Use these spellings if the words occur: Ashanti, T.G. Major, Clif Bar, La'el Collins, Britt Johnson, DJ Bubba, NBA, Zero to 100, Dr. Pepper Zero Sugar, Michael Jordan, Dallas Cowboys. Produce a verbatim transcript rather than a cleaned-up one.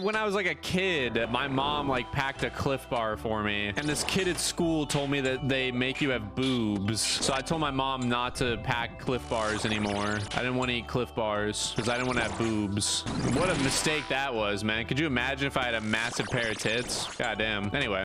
When I was like a kid, my mom like packed a Clif Bar for me, and this kid at school told me that they make you have boobs. So I told my mom not to pack Clif Bars anymore. I didn't want to eat Clif Bars because I didn't want to have boobs. What a mistake that was, man. Could you imagine if I had a massive pair of tits? Goddamn. Anyway.